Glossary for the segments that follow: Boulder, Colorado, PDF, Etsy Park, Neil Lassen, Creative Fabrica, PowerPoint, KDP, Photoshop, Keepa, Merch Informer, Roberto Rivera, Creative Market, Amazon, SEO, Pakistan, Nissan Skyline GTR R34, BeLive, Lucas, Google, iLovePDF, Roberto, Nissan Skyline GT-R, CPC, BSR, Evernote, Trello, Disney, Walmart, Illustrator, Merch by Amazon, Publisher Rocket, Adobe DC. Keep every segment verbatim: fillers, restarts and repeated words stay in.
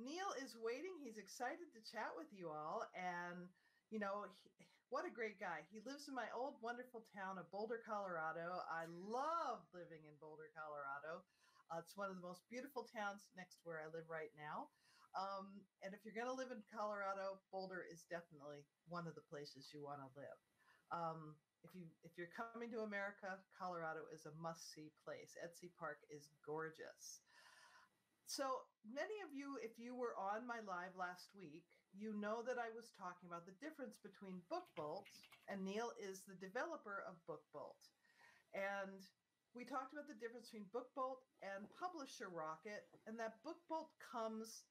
Neil is waiting. He's excited to chat with you all. And, you know, he, what a great guy. He lives in my old, wonderful town of Boulder, Colorado. I love living in Boulder, Colorado. Uh, it's one of the most beautiful towns next to where I live right now. Um, and if you're going to live in Colorado, Boulder is definitely one of the places you want to live. Um, if you, if you're coming to America, Colorado is a must-see place. Etsy Park is gorgeous. So many of you, if you were on my live last week, you know that I was talking about the difference between Book Bolt, and Neil is the developer of Book Bolt. And we talked about the difference between Book Bolt and Publisher Rocket, and that Book Bolt comes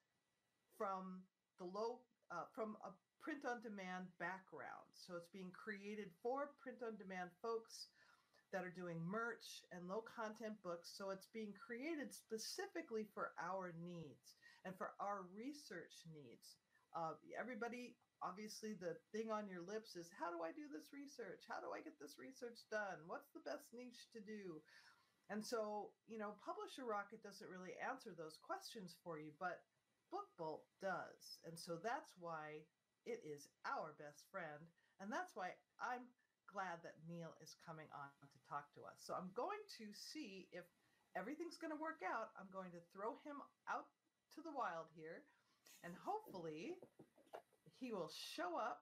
from the low, uh, from a print-on-demand background. So it's being created for print-on-demand folks that are doing merch and low-content books. So it's being created specifically for our needs and for our research needs. Uh, everybody, obviously, the thing on your lips is, how do I do this research? How do I get this research done? What's the best niche to do? And so, you know, Publisher Rocket doesn't really answer those questions for you, but Book Bolt does. And so that's why it is our best friend, and that's why I'm glad that Neil is coming on to talk to us. So I'm going to see if everything's going to work out. I'm going to throw him out to the wild here, and hopefully he will show up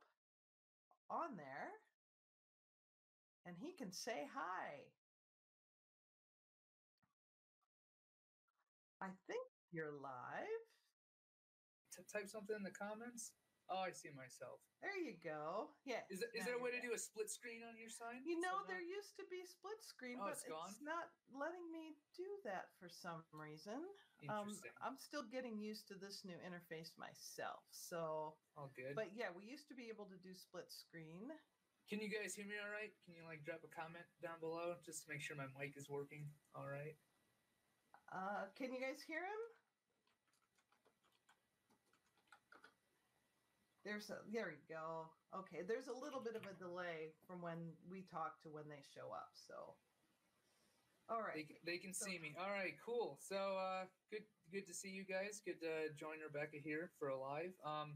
on there and he can say hi. I think you're live. T- type something in the comments. Oh, I see myself. There you go. Yeah. Is, is there a way to do a split screen on your side? You know, somehow? There used to be split screen, oh, but it's, it's not letting me do that for some reason. Interesting. Um, I'm still getting used to this new interface myself. So. All good. But yeah, we used to be able to do split screen. Can you guys hear me all right? Can you like drop a comment down below just to make sure my mic is working all right? Uh, can you guys hear him? There's a, there you go. Okay, there's a little bit of a delay from when we talk to when they show up. So, all right, they, they can so, see me. All right, cool. So, uh, good, good to see you guys. Good to join Rebecca here for a live. Um,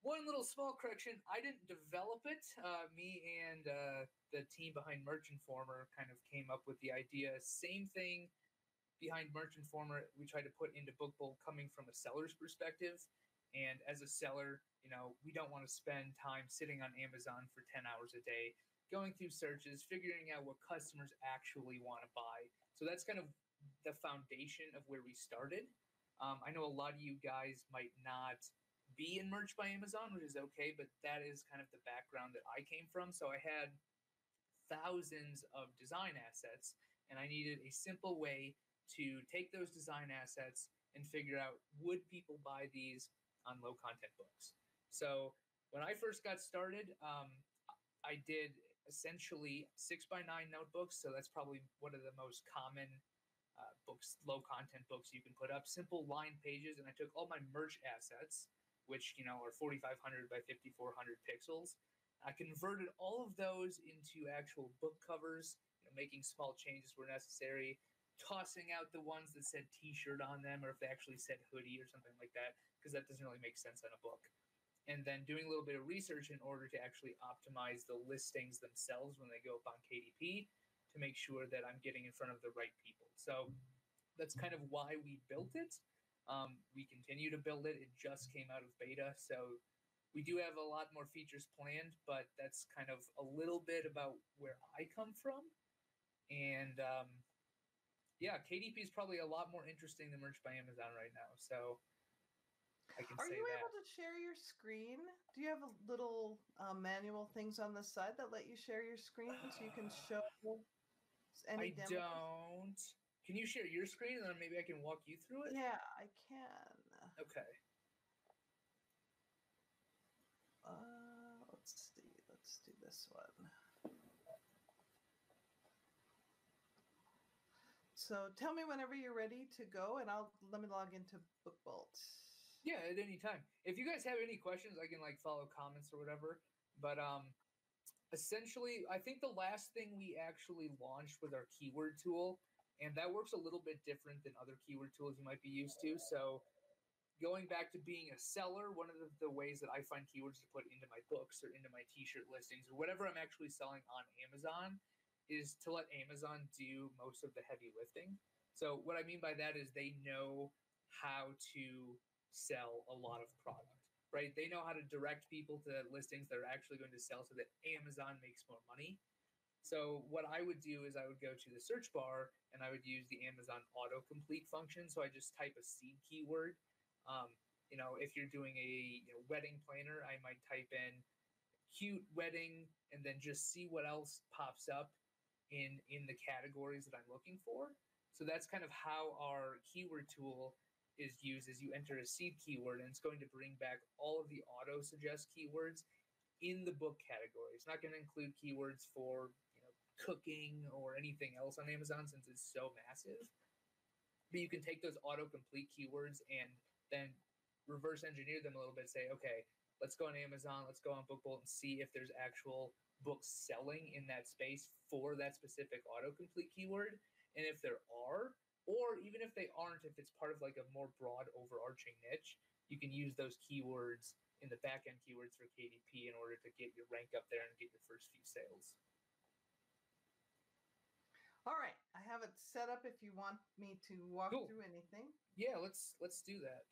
one little small correction: I didn't develop it. Uh, me and uh, the team behind Merch Informer kind of came up with the idea. Same thing behind Merch Informer. We tried to put into Book Bolt coming from a seller's perspective, and as a seller. You know, we don't want to spend time sitting on Amazon for ten hours a day, going through searches, figuring out what customers actually want to buy. So that's kind of the foundation of where we started. Um, I know a lot of you guys might not be in Merch by Amazon, which is okay, but that is kind of the background that I came from. So I had thousands of design assets, and I needed a simple way to take those design assets and figure out, would people buy these on low-content books? So when I first got started, um, I did essentially six by nine notebooks. So that's probably one of the most common uh, books, low content books you can put up, simple line pages. And I took all my merch assets, which, you know, are forty-five hundred by fifty-four hundred pixels. I converted all of those into actual book covers, you know, making small changes where necessary, tossing out the ones that said t-shirt on them, or if they actually said hoodie or something like that, because that doesn't really make sense on a book. And then doing a little bit of research in order to actually optimize the listings themselves when they go up on K D P to make sure that I'm getting in front of the right people. So that's kind of why we built it. Um, we continue to build it. It just came out of beta. So we do have a lot more features planned, but that's kind of a little bit about where I come from. And um, yeah, K D P is probably a lot more interesting than Merch by Amazon right now. So. I can Are say you that. Able to share your screen? Do you have a little uh, manual things on the side that let you share your screen uh, so you can show any I demos? Don't. Can you share your screen and then maybe I can walk you through it? Yeah, I can. Okay. Uh, let's see. Let's do this one. So tell me whenever you're ready to go, and I'll let me log into Book Bolt. Yeah, at any time. If you guys have any questions, I can like follow comments or whatever. But um, essentially, I think the last thing we actually launched was our keyword tool. And that works a little bit different than other keyword tools you might be used to. So Going back to being a seller, one of the, the ways that I find keywords to put into my books or into my t-shirt listings or whatever I'm actually selling on Amazon is to let Amazon do most of the heavy lifting. So what I mean by that is they know how to sell a lot of product, right? They know how to direct people to listings that are actually going to sell so that Amazon makes more money. So what I would do is I would go to the search bar and I would use the Amazon autocomplete function. So I just type a seed keyword. Um, you know, if you're doing a you know, wedding planner, I might type in cute wedding and then just see what else pops up in, in the categories that I'm looking for. So that's kind of how our keyword tool is used. Is you enter a seed keyword and it's going to bring back all of the auto suggest keywords in the book category. It's not going to include keywords for you know cooking or anything else on Amazon since it's so massive. But you can take those autocomplete keywords and then reverse engineer them a little bit. Say, okay, let's go on Amazon, let's go on Book Bolt and see if there's actual books selling in that space for that specific autocomplete keyword. And if there are, or even if they aren't, if it's part of like a more broad overarching niche, you can use those keywords in the back-end keywords for K D P in order to get your rank up there and get your first few sales. All right. I have it set up if you want me to walk cool. through anything. Yeah, let's let's do that.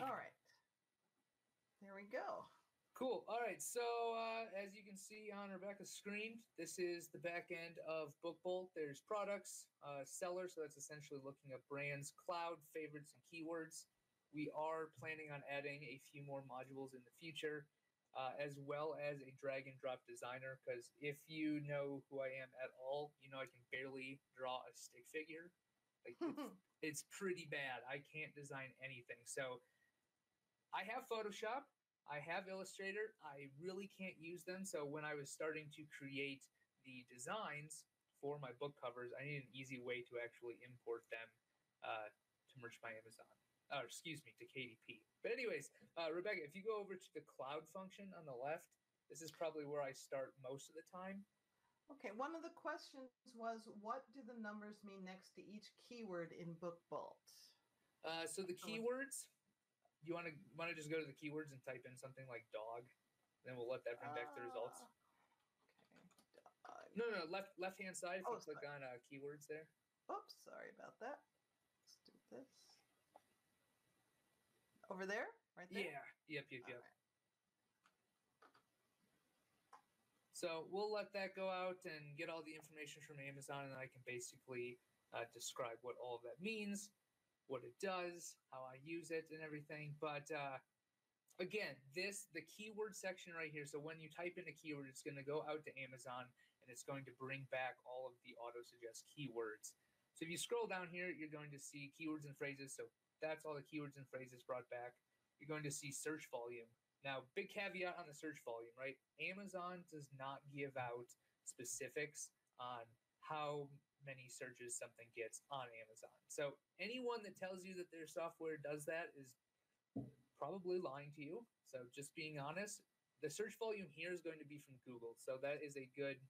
All right. There we go. All right. There we go. Cool. All right. So uh, as you can see on Rebecca's screen, this is the back end of Book Bolt. There's products, uh, seller. So that's essentially looking at brands, cloud, favorites, and keywords. We are planning on adding a few more modules in the future, uh, as well as a drag and drop designer. Because if you know who I am at all, you know I can barely draw a stick figure. Like it's, it's pretty bad. I can't design anything. So I have Photoshop. I have Illustrator. I really can't use them. So when I was starting to create the designs for my book covers, I needed an easy way to actually import them uh, to Merch by Amazon, or excuse me, to K D P. But anyways, uh, Rebecca, if you go over to the cloud function on the left, this is probably where I start most of the time. Okay. One of the questions was, what do the numbers mean next to each keyword in Book Bolt? Uh, so the keywords... You want to want to just go to the keywords and type in something like dog, then we'll let that bring back uh, the results. Okay, dog. No, no, no, left left hand side. If oh, you click sorry. on uh, keywords there. Oops, sorry about that. Let's do this. Over there, right there. Yeah. Yep. Yep. Yep. Right. So we'll let that go out and get all the information from Amazon, and then I can basically uh, describe what all of that means, what it does, how I use it, and everything. But uh, again, this, the keyword section right here, so when you type in a keyword, it's going to go out to Amazon, and it's going to bring back all of the auto-suggest keywords. So if you scroll down here, you're going to see keywords and phrases. So that's all the keywords and phrases brought back. You're going to see search volume. Now, big caveat on the search volume, right? Amazon does not give out specifics on how many searches something gets on Amazon. So anyone that tells you that their software does that is probably lying to you. So just being honest, the search volume here is going to be from Google. So that is a good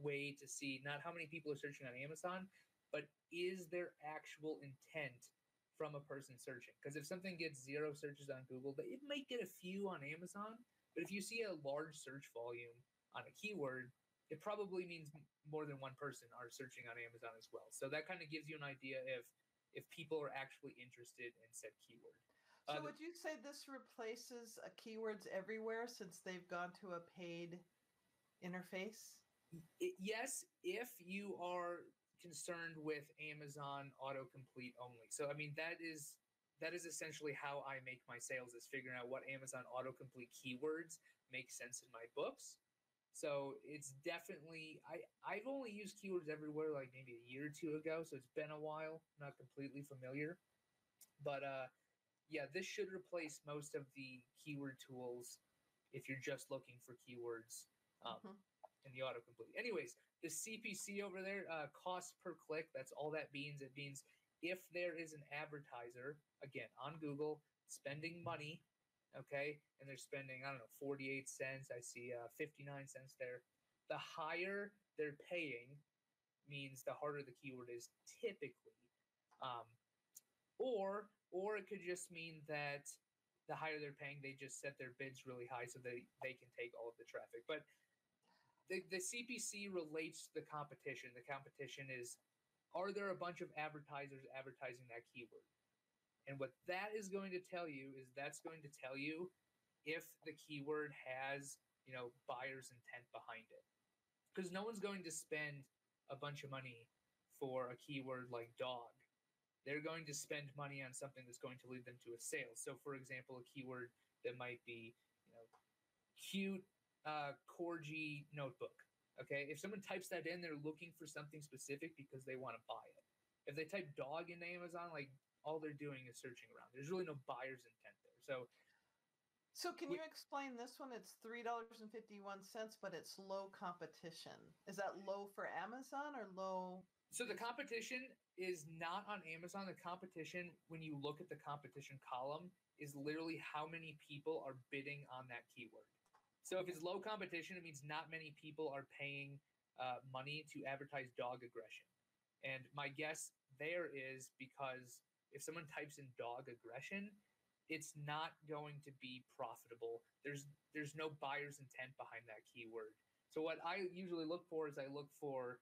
way to see not how many people are searching on Amazon, but is there actual intent from a person searching? Because if something gets zero searches on Google, it might get a few on Amazon. But if you see a large search volume on a keyword, it probably means more than one person are searching on Amazon as well. So that kind of gives you an idea if if people are actually interested in said keyword. So uh, would you say this replaces a Keywords Everywhere since they've gone to a paid interface? It, yes, if you are concerned with Amazon autocomplete only. So I mean that is that is essentially how I make my sales, is figuring out what Amazon autocomplete keywords make sense in my books. So it's definitely, I, I've only used Keywords Everywhere like maybe a year or two ago, so it's been a while, not completely familiar. But uh, yeah, this should replace most of the keyword tools if you're just looking for keywords um, mm-hmm. in the autocomplete. Anyways, the C P C over there, uh, cost per click, that's all that means. It means if there is an advertiser, again, on Google, spending money, okay, and they're spending, I don't know, forty-eight cents. I see uh, fifty-nine cents there. The higher they're paying, means the harder the keyword is typically. Um, or or it could just mean that the higher they're paying, they just set their bids really high so they, they can take all of the traffic. But the, the C P C relates to the competition. The competition is, are there a bunch of advertisers advertising that keyword? And what that is going to tell you is that's going to tell you if the keyword has, you know, buyer's intent behind it. Because no one's going to spend a bunch of money for a keyword like dog. They're going to spend money on something that's going to lead them to a sale. So, for example, a keyword that might be, you know, cute uh, corgi notebook. Okay, if someone types that in, they're looking for something specific because they want to buy it. If they type dog into Amazon, like, all they're doing is searching around. There's really no buyer's intent there. So, so can we, you explain this one? It's three dollars and fifty-one cents, but it's low competition. Is that low for Amazon or low? So the competition is not on Amazon. The competition, when you look at the competition column, is literally how many people are bidding on that keyword. So if it's low competition, it means not many people are paying uh, money to advertise dog aggression. And my guess there is because if someone types in dog aggression, it's not going to be profitable. There's there's no buyer's intent behind that keyword. So what I usually look for is I look for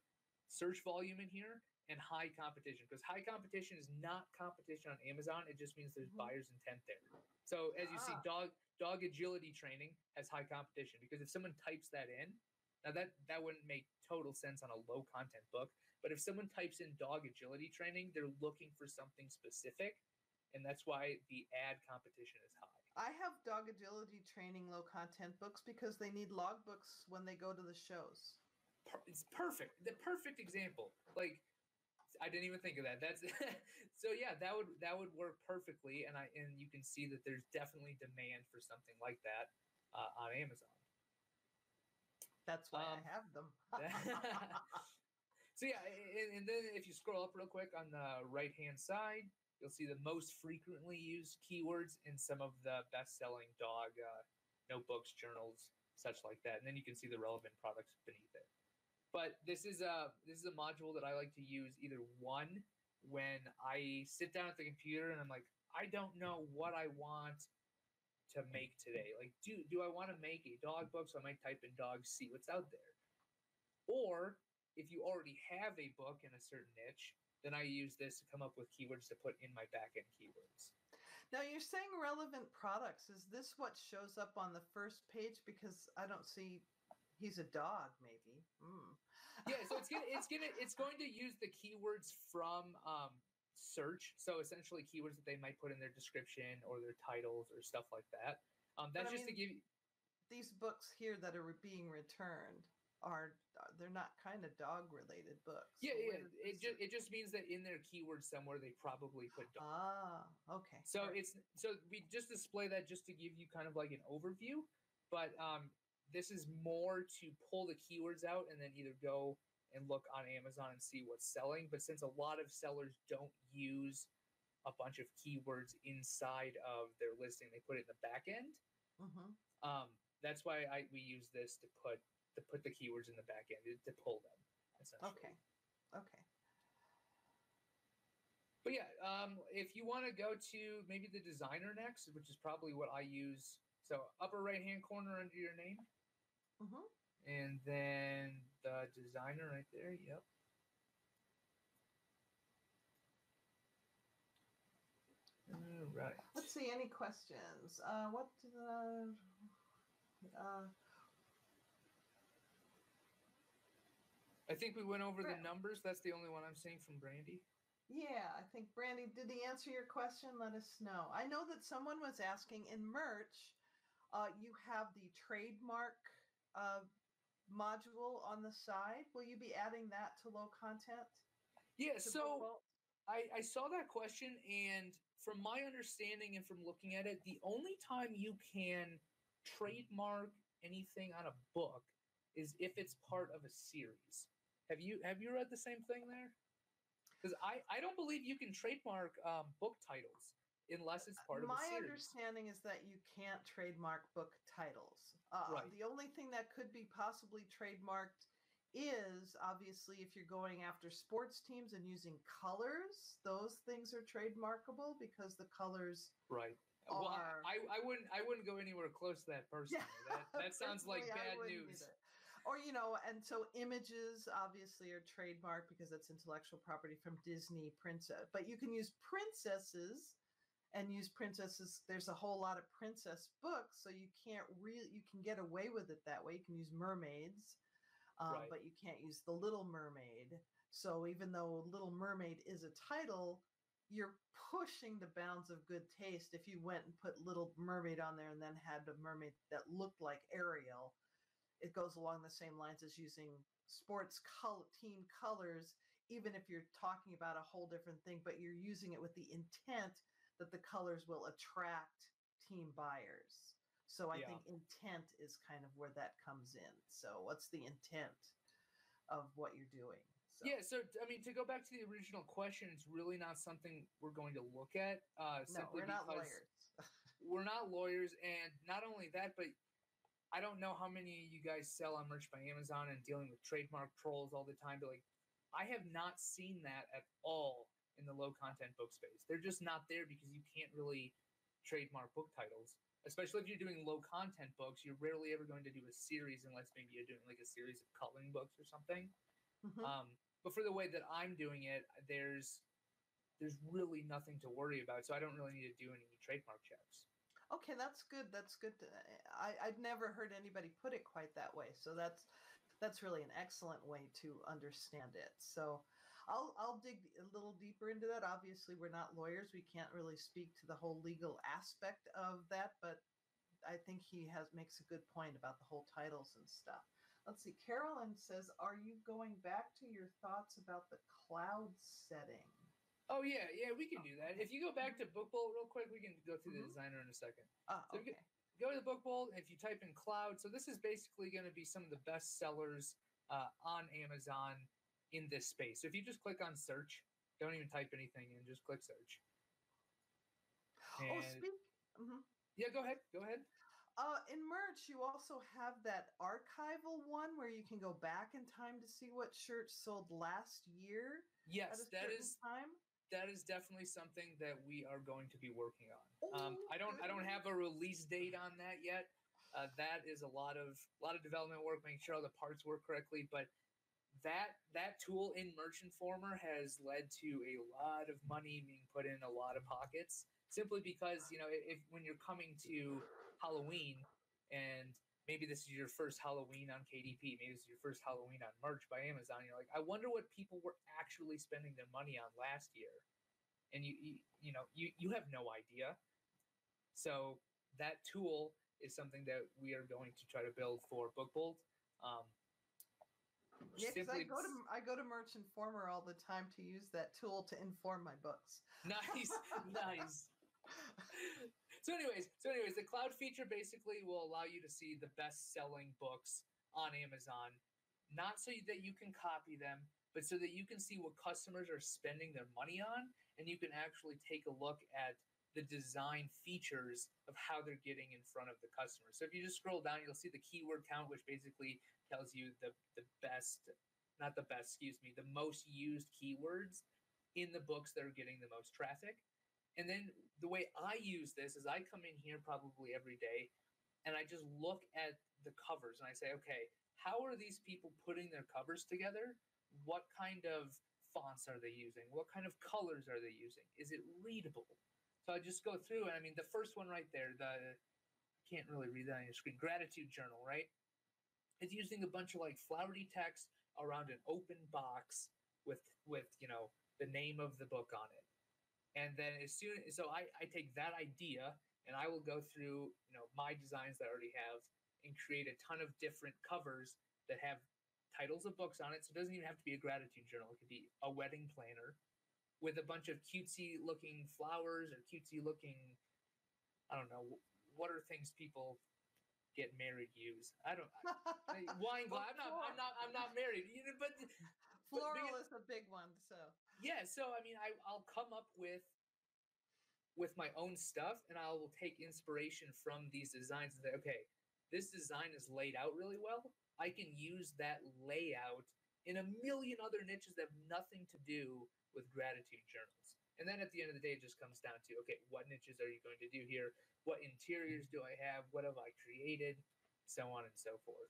search volume in here and high competition, because high competition is not competition on Amazon. It just means there's mm-hmm. buyer's intent there. So as you ah. see, dog dog agility training has high competition, because if someone types that in, now that, that wouldn't make total sense on a low content book, but if someone types in dog agility training, they're looking for something specific, and that's why the ad competition is high. I have dog agility training low content books because they need logbooks when they go to the shows. It's perfect. The perfect example. Like, I didn't even think of that. That's so yeah, that would that would work perfectly, and I and you can see that there's definitely demand for something like that uh, on Amazon. That's why um, I have them. So yeah, and, and then if you scroll up real quick on the right-hand side, you'll see the most frequently used keywords in some of the best-selling dog uh, notebooks, journals, such like that. And then you can see the relevant products beneath it. But this is a this is a module that I like to use either one when I sit down at the computer and I'm like, I don't know what I want to make today. Like, do do I want to make a dog book? So I might type in dog, see what's out there. Or if you already have a book in a certain niche, then I use this to come up with keywords to put in my back-end keywords. Now, you're saying relevant products. Is this what shows up on the first page? Because I don't see he's a dog, maybe. Mm. Yeah, so it's gonna, it's gonna, it's going to use the keywords from um, search. So essentially keywords that they might put in their description or their titles or stuff like that. Um, that's but, just I mean, to give you... These books here that are being returned... Are they're not kind of dog related books? Yeah, yeah. It just it just means that in their keyword somewhere they probably put dog. Ah, okay. So right. it's so we just display that just to give you kind of like an overview, but um, this is more to pull the keywords out and then either go and look on Amazon and see what's selling. But since a lot of sellers don't use a bunch of keywords inside of their listing, they put it in the back end. Mm-hmm. Um, that's why I we use this to put. to put the keywords in the back end, to pull them, essentially. Okay, okay. But yeah, um, if you want to go to maybe the designer next, which is probably what I use. So upper right-hand corner under your name. Mm-hmm. And then the designer right there, yep. All right. Let's see, any questions? Uh, what did the... Uh, I think we went over the numbers. That's the only one I'm seeing from Brandy. Yeah, I think, Brandy, did he answer your question? Let us know. I know that someone was asking, in merch, uh, you have the trademark uh, module on the side. Will you be adding that to low content? Yeah, so I, I saw that question, and from my understanding and from looking at it, the only time you can trademark anything on a book is if it's part of a series. Have you have you read the same thing there? Because I, I don't believe you can trademark um, book titles unless it's part of a series. My understanding is that you can't trademark book titles. Uh, right. The only thing that could be possibly trademarked is obviously if you're going after sports teams and using colors, those things are trademarkable because the colors right. Well, are... I, I wouldn't I wouldn't go anywhere close to that personally. Yeah. That, that sounds like bad news. Either. Or, you know, and so images obviously are trademarked because that's intellectual property from Disney princess. But you can use princesses and use princesses. There's a whole lot of princess books, so you can't really you can get away with it that way. You can use mermaids, um, right. but you can't use The Little Mermaid. So even though Little Mermaid is a title, you're pushing the bounds of good taste if you went and put Little Mermaid on there and then had a mermaid that looked like Ariel. It goes along the same lines as using sports color, team colors, even if you're talking about a whole different thing, but you're using it with the intent that the colors will attract team buyers. So I yeah. think intent is kind of where that comes in. So what's the intent of what you're doing? So. Yeah, so, I mean, to go back to the original question, it's really not something we're going to look at. Uh, no, we're not lawyers. We're not lawyers, and not only that, but I don't know how many of you guys sell on Merch by Amazon and dealing with trademark trolls all the time, but, like, I have not seen that at all in the low-content book space. They're just not there because you can't really trademark book titles, especially if you're doing low-content books. You're rarely ever going to do a series unless maybe you're doing, like, a series of coloring books or something. Mm-hmm. Um, but for the way that I'm doing it, there's there's really nothing to worry about, so I don't really need to do any trademark checks. Okay, that's good. That's good. To, I, I'd never heard anybody put it quite that way, so that's that's really an excellent way to understand it. So I'll I'll dig a little deeper into that. Obviously, we're not lawyers. We can't really speak to the whole legal aspect of that, but I think he has makes a good point about the whole titles and stuff. Let's see. Carolyn says, are you going back to your thoughts about the cloud setting? Oh, yeah. Yeah, we can do that. If you go back to Book Bolt real quick, we can go through mm-hmm. the designer in a second. Uh, so okay. Go to the Book Bolt. If you type in cloud, so this is basically going to be some of the best sellers uh, on Amazon in this space. So if you just click on search, don't even type anything in, just click search. And oh, speak. Mm-hmm. Yeah, go ahead. Go ahead. Uh, in Merch, you also have that archival one where you can go back in time to see what shirts sold last year. Yes, that is time. That is definitely something that we are going to be working on. Oh, um, I don't, good. I don't have a release date on that yet. Uh, that is a lot of, a lot of development work, making sure all the parts work correctly. But that, that tool in Merch Informer has led to a lot of money being put in a lot of pockets. Simply because, you know, if when you're coming to Halloween, and maybe this is your first Halloween on K D P, maybe this is your first Halloween on Merch by Amazon, you're like, I wonder what people were actually spending their money on last year. And, you you, you know, you, you have no idea. So that tool is something that we are going to try to build for Book Bolt. Um, Yeah, because I go to I go to Merch Informer all the time to use that tool to inform my books. Nice, nice. So, anyways, so anyways, the cloud feature basically will allow you to see the best-selling books on Amazon, not so that you can copy them, but so that you can see what customers are spending their money on, and you can actually take a look at the design features of how they're getting in front of the customer. So if you just scroll down, you'll see the keyword count, which basically tells you the, the best, not the best, excuse me, the most used keywords in the books that are getting the most traffic. And then the way I use this is I come in here probably every day and I just look at the covers and I say, okay, how are these people putting their covers together? What kind of fonts are they using? What kind of colors are they using? Is it readable? So I just go through, and I mean, the first one right there, the I can't really read that on your screen, gratitude journal, right? It's using a bunch of like flowery text around an open box with, with you know, the name of the book on it. And then as soon, so I, I take that idea, and I will go through, you know, my designs that I already have and create a ton of different covers that have titles of books on it. So it doesn't even have to be a gratitude journal. It could be a wedding planner with a bunch of cutesy-looking flowers or cutesy-looking, I don't know, what are things people get married use? I don't I, wine glass. I'm not. I'm not. I'm not married. You know, but floral but, but, is a big one. So yeah. So I mean, I I'll come up with with my own stuff, and I will take inspiration from these designs and say, okay, this design is laid out really well, I can use that layout in a million other niches that have nothing to do with gratitude journals. And then at the end of the day, it just comes down to, okay, what niches are you going to do here? What interiors do I have? What have I created? So on and so forth.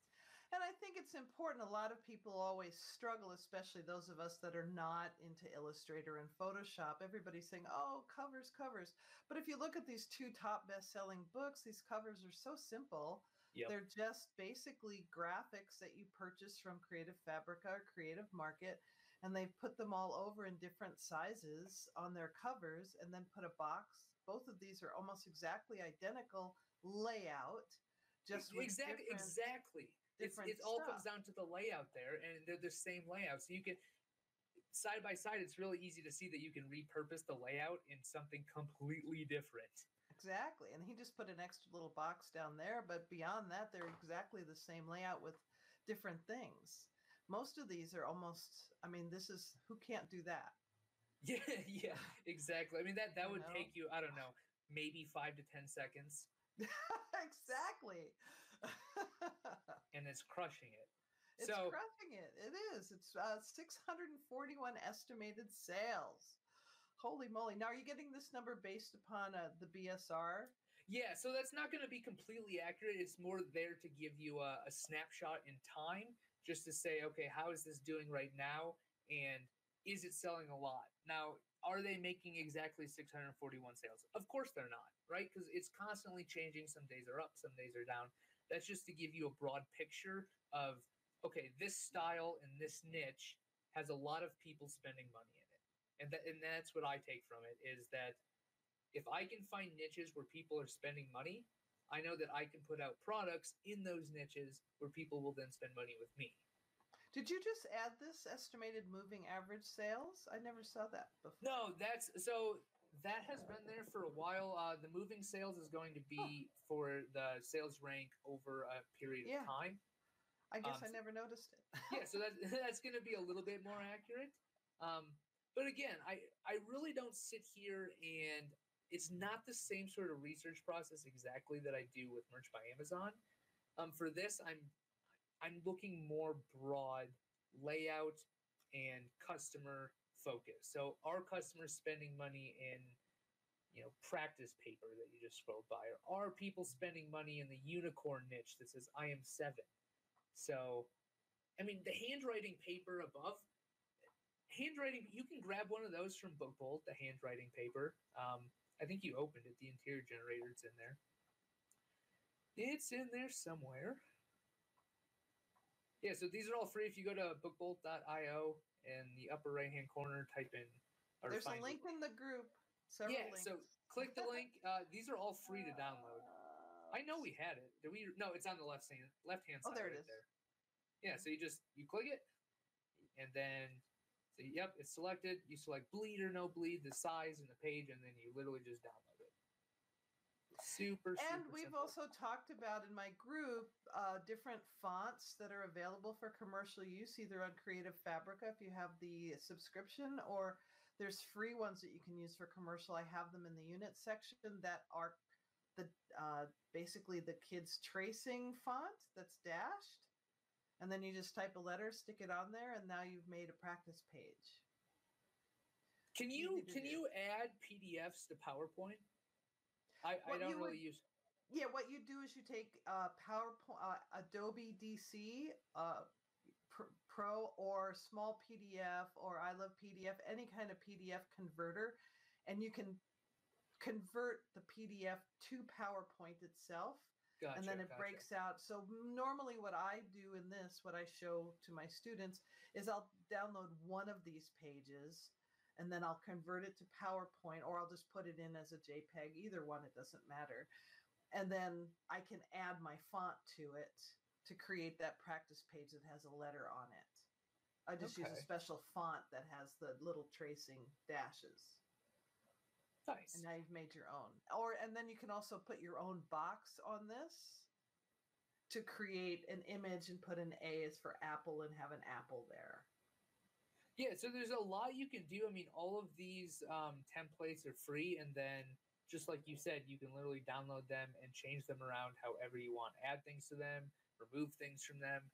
And I think it's important. A lot of people always struggle, especially those of us that are not into Illustrator and Photoshop. Everybody's saying, oh, covers, covers. But if you look at these two top best-selling books, these covers are so simple. Yep. They're just basically graphics that you purchase from Creative Fabrica or Creative Market, and they've put them all over in different sizes on their covers and then put a box. Both of these are almost exactly identical layout. Just exactly, different, exactly. Different it's, it all stuff. comes down to the layout there, and they're the same layout. So you can, side by side, it's really easy to see that you can repurpose the layout in something completely different. Exactly. And he just put an extra little box down there. But beyond that, they're exactly the same layout with different things. Most of these are almost, I mean, this is, who can't do that? Yeah, yeah, exactly. I mean, that, that you would know? take you, I don't know, maybe five to ten seconds. Exactly. And it's crushing it. It's so, crushing it. It is. It's uh, six hundred forty-one estimated sales. Holy moly. Now, are you getting this number based upon uh, the B S R? Yeah, so that's not going to be completely accurate. It's more there to give you a, a snapshot in time just to say, okay, how is this doing right now? And is it selling a lot? Now, are they making exactly six hundred forty-one sales? Of course they're not, right? Because it's constantly changing. Some days are up, some days are down. That's just to give you a broad picture of, okay, this style and this niche has a lot of people spending money in it. And, that, and that's what I take from it, is that if I can find niches where people are spending money, I know that I can put out products in those niches where people will then spend money with me. Did you just add this estimated moving average sales? I never saw that before. No, that's so that has been there for a while. Uh, the moving sales is going to be oh. for the sales rank over a period yeah. of time. I guess um, I never noticed it. Yeah, so that's, that's going to be a little bit more accurate. Um But again, I, I really don't sit here, and it's not the same sort of research process exactly that I do with Merch by Amazon. Um, for this, I'm I'm looking more broad layout and customer focus. So are customers spending money in, you know, practice paper that you just scrolled by? Or are people spending money in the unicorn niche that says I am seven? So, I mean, the handwriting paper above, handwriting, you can grab one of those from Book Bolt, the handwriting paper. Um, I think you opened it, the interior generator. It's in there. It's in there somewhere. Yeah, so these are all free. If you go to book bolt dot i o and the upper right-hand corner, type in. Or There's a link Book. in the group. Several yeah, links. So click the link. Uh, these are all free to download. I know we had it. Did we? No, it's on the left-hand left-hand side. Oh, there it right is. There. Yeah, so you just you click it, and then. So, yep, it's selected. You select bleed or no bleed, the size and the page, and then you literally just download it. It's super, super And we've simple. also talked about in my group uh, different fonts that are available for commercial use, either on Creative Fabrica if you have the subscription, or there's free ones that you can use for commercial. I have them in the unit section that are the uh, basically the kids' tracing font that's dashed. And then you just type a letter, stick it on there, and now you've made a practice page. Can you can you add P D Fs to PowerPoint? I, I don't really use. Yeah, what you do is you take uh, PowerPoint, uh, Adobe D C, uh, Pro, or small P D F, or iLovePDF, any kind of P D F converter, and you can convert the P D F to PowerPoint itself. Gotcha, and then it gotcha. breaks out. So normally what I do in this, what I show to my students, is I'll download one of these pages, and then I'll convert it to PowerPoint, or I'll just put it in as a JPEG. Either one, it doesn't matter. And then I can add my font to it to create that practice page that has a letter on it. I just okay. use a special font that has the little tracing dashes. Nice. And now you've made your own. Or and then you can also put your own box on this to create an image and put an A as for apple and have an apple there. Yeah, so there's a lot you can do. I mean, all of these um, templates are free, and then just like you said, you can literally download them and change them around however you want. Add things to them, remove things from them.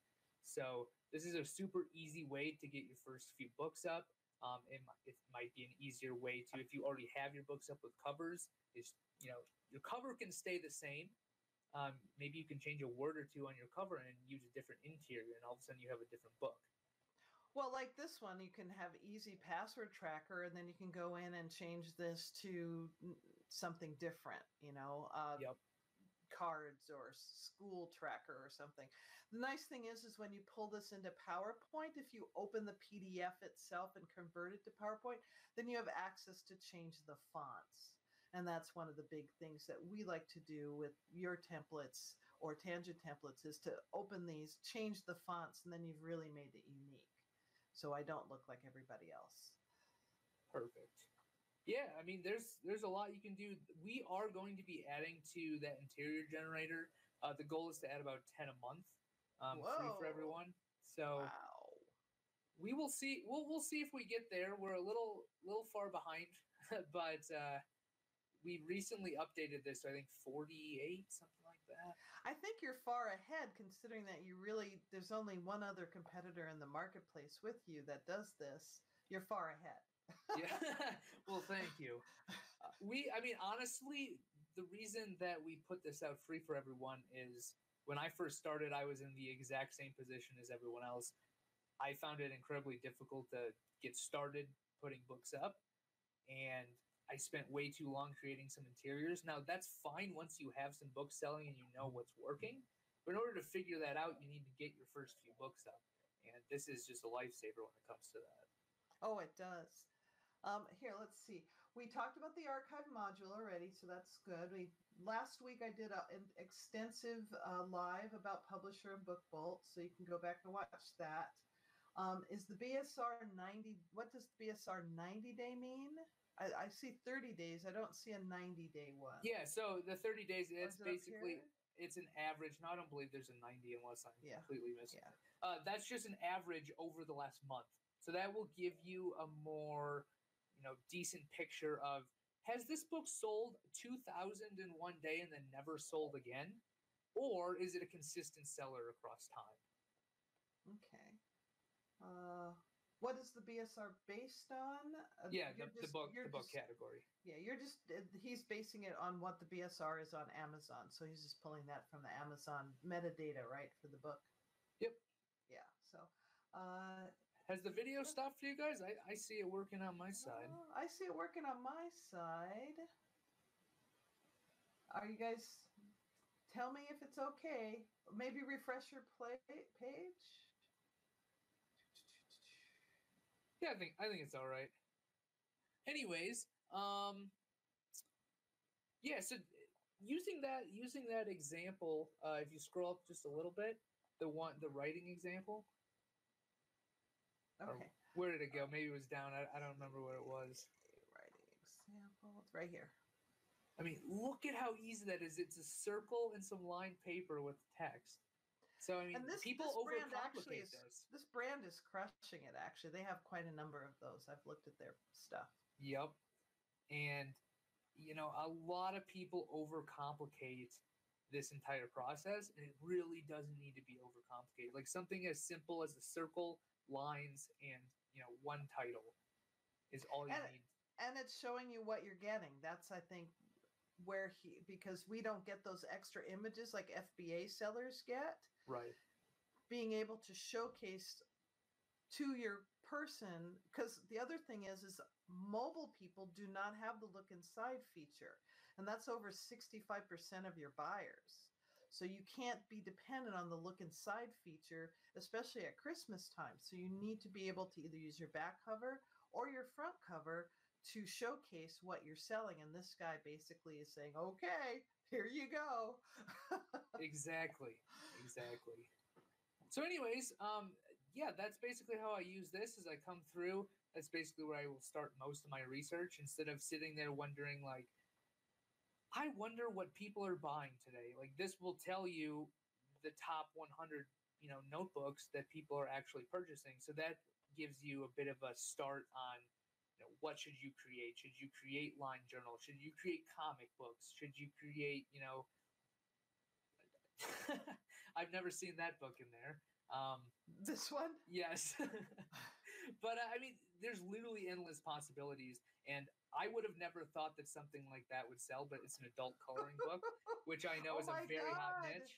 So this is a super easy way to get your first few books up. Um, it, it might be an easier way to, if you already have your books up with covers, is, you know, your cover can stay the same. Um, maybe you can change a word or two on your cover and use a different interior, and all of a sudden you have a different book. Well, like this one, you can have easy password tracker, and then you can go in and change this to something different, you know, uh, yep. cards or school tracker or something. The nice thing is, is when you pull this into PowerPoint, if you open the P D F itself and convert it to PowerPoint, then you have access to change the fonts. And that's one of the big things that we like to do with your templates or Tangent templates, is to open these, change the fonts, and then you've really made it unique. So I don't look like everybody else. Perfect. Yeah, I mean, there's there's a lot you can do. We are going to be adding to that interior generator. Uh, the goal is to add about ten a month, um, free for everyone. So wow. we will see. We'll we'll see if we get there. We're a little little far behind, but. Uh, We recently updated this, I think forty-eight, something like that. I think you're far ahead, considering that you really, there's only one other competitor in the marketplace with you that does this. You're far ahead. Yeah. Well, thank you. Uh, we, I mean, honestly, the reason that we put this out free for everyone is when I first started, I was in the exact same position as everyone else. I found it incredibly difficult to get started putting books up, and I spent way too long creating some interiors. Now, that's fine once you have some books selling and you know what's working. But in order to figure that out, you need to get your first few books up. And this is just a lifesaver when it comes to that. Oh, it does. Um, here, let's see. We talked about the archive module already, so that's good. We, last week I did a, an extensive uh, live about Publisher and Book Bolt, so you can go back and watch that. Um, is the B S R ninety, what does the B S R ninety day mean? I, I see thirty days. I don't see a ninety day one. Yeah, so the thirty days, it's basically, it's an average. No, I don't believe there's a ninety unless I'm yeah. completely missing yeah. it. Uh, that's just an average over the last month. So that will give you a more, you know, decent picture of, has this book sold two thousand in one day and then never sold again? Or is it a consistent seller across time? Okay. Uh... What is the B S R based on? Yeah, the, just, the book, the book just, category. Yeah, you're just, he's basing it on what the B S R is on Amazon. So he's just pulling that from the Amazon metadata, right, for the book? Yep. Yeah, so. Uh, Has the video stopped for you guys? I, I see it working on my side. Uh, I see it working on my side. Are you guys, tell me if it's okay. Maybe refresh your play page. Yeah, I think I think it's all right. Anyways, um, yeah. So using that using that example, uh, if you scroll up just a little bit, the one the writing example. Okay. Or where did it go? Maybe it was down. I, I don't remember where it was. Writing example. It's right here. I mean, look at how easy that is. It's a circle and some lined paper with text. So I mean, and this, people this brand actually is, this. This brand is crushing it. Actually, they have quite a number of those. I've looked at their stuff. Yep, and you know, a lot of people overcomplicate this entire process, and it really doesn't need to be overcomplicated. Like something as simple as a circle, lines, and you know, one title is all you and, need. And it's showing you what you're getting. That's, I think, where he, because we don't get those extra images like F B A sellers get. Right. Being able to showcase to your person, because the other thing is, is mobile people do not have the look inside feature. And that's over sixty-five percent of your buyers. So you can't be dependent on the look inside feature, especially at Christmas time. So you need to be able to either use your back cover or your front cover to showcase what you're selling. And this guy basically is saying, okay, here you go. Exactly, exactly. So anyways, um, yeah, that's basically how I use this as I come through. That's basically where I will start most of my research, instead of sitting there wondering, like, I wonder what people are buying today. Like, this will tell you the top one hundred, you know, notebooks that people are actually purchasing. So that gives you a bit of a start on You know, what should you create? Should you create line journal? Should you create comic books? Should you create, you know, I've never seen that book in there. Um, this one? Yes. But I mean, there's literally endless possibilities. And I would have never thought that something like that would sell, but it's an adult coloring book, which I know oh is a very God. hot niche.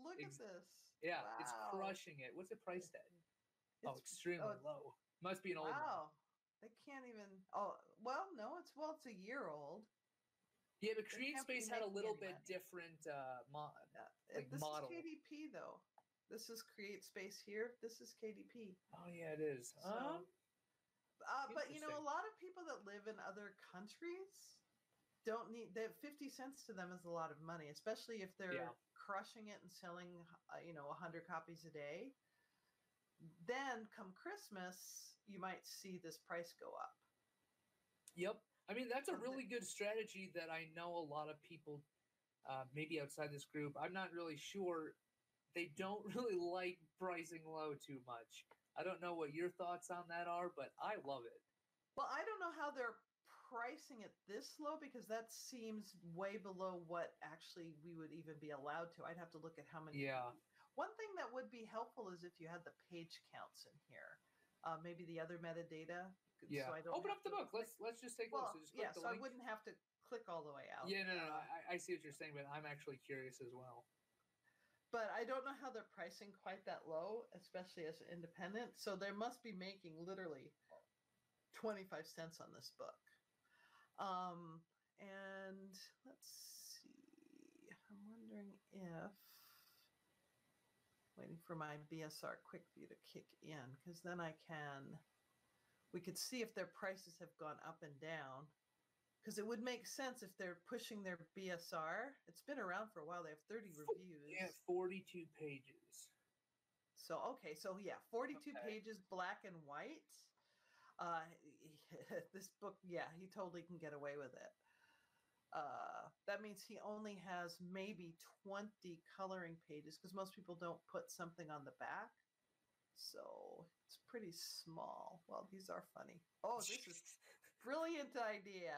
Look it's, at this. Yeah, wow. It's crushing it. What's it priced at? It's, oh, extremely oh, low. Must be an old wow. one. They can't even, oh, well, no, it's, well, it's a year old. Yeah, but CreateSpace had a little bit money. different uh, mo uh, like this model. This is K D P, though. This is CreateSpace here. This is K D P. Oh, yeah, it is. So, um, uh, but, you know, a lot of people that live in other countries don't need, that fifty cents to them is a lot of money, especially if they're yeah. crushing it and selling, uh, you know, a hundred copies a day. Then come Christmas, you might see this price go up. Yep. I mean, that's a really good strategy that I know a lot of people, uh, maybe outside this group, I'm not really sure. They don't really like pricing low too much. I don't know what your thoughts on that are, but I love it. Well, I don't know how they're pricing it this low, because that seems way below what actually we would even be allowed to. I'd have to look at how many. Yeah. One thing that would be helpful is if you had the page counts in here, uh, maybe the other metadata. Yeah. So I don't Open up the book. Click. Let's let's just take a well, look. So yeah. So link. I wouldn't have to click all the way out. Yeah. No. No. no. I, I see what you're saying, but I'm actually curious as well. But I don't know how they're pricing quite that low, especially as an independent. So they must be making literally twenty-five cents on this book. Um, and let's see. I'm wondering if. Waiting for my B S R quick view to kick in, because then I can, we could see if their prices have gone up and down, because it would make sense if they're pushing their B S R. It's been around for a while. They have thirty reviews. Yeah, forty-two pages. So, okay. So yeah, forty-two okay. pages, black and white. Uh, this book, yeah, he totally can get away with it. Uh, that means he only has maybe twenty coloring pages, because most people don't put something on the back. So it's pretty small. Well, these are funny. Oh, this is a brilliant idea.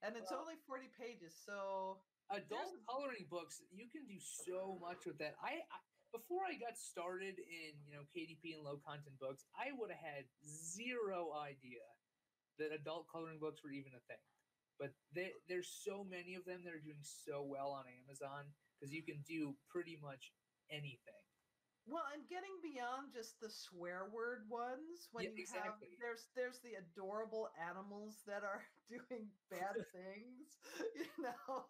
And it's well, only forty pages. So adult coloring books, you can do so much with that. I, I before I got started in, you know, K D P and low content books, I would have had zero idea that adult coloring books were even a thing. But they, there's so many of them that are doing so well on Amazon, because you can do pretty much anything. Well, and getting beyond just the swear word ones, when yeah, you exactly. have there's there's the adorable animals that are doing bad things, you know.